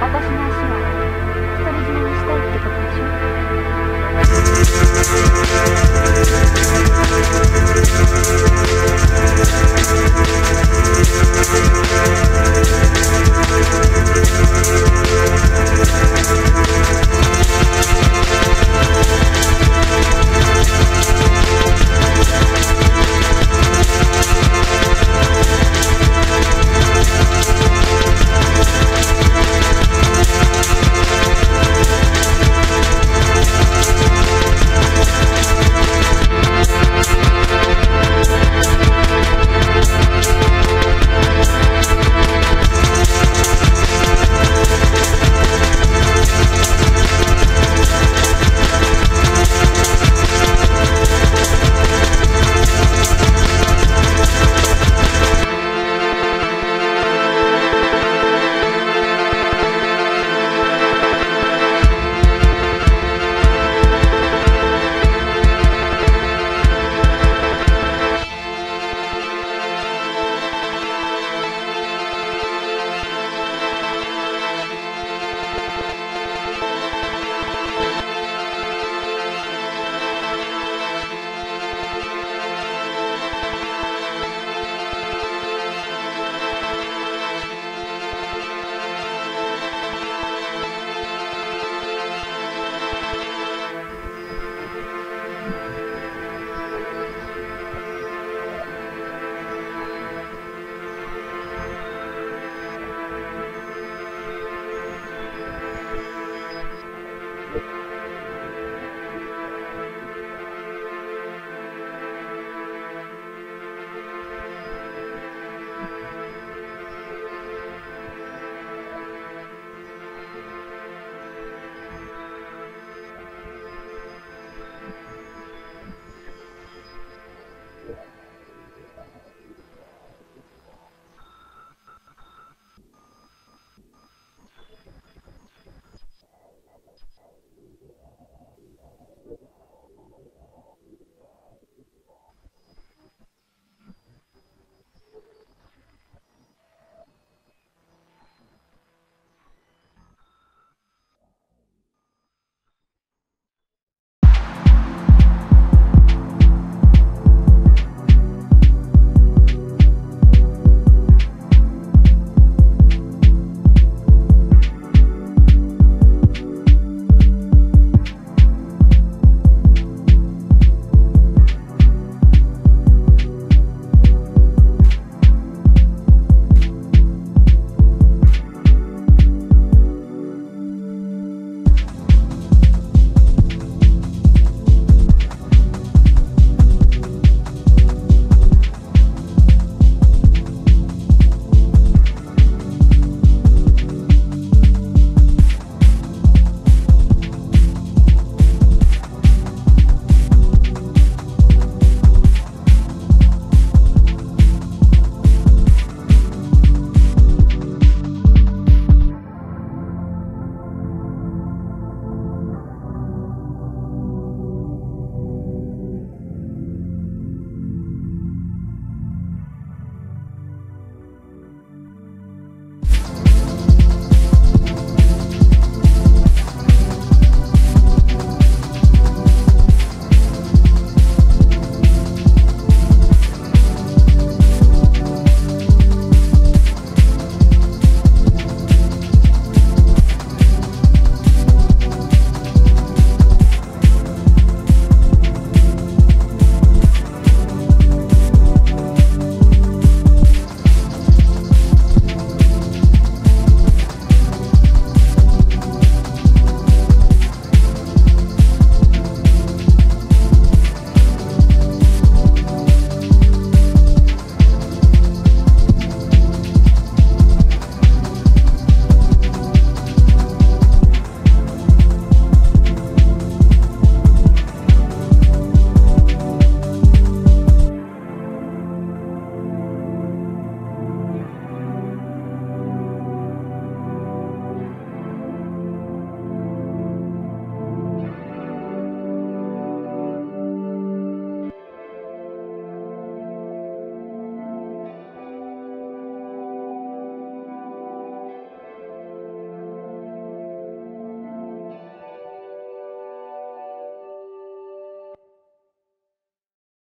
私の